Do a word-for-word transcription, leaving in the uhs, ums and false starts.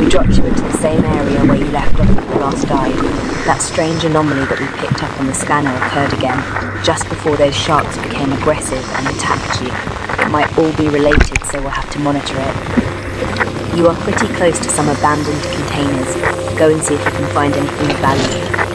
We dropped you into the same area where you left off when you last died. That strange anomaly that we picked up on the scanner occurred again, just before those sharks became aggressive and attacked you. It might all be related, so we'll have to monitor it. You are pretty close to some abandoned containers. Go and see if you can find anything of value.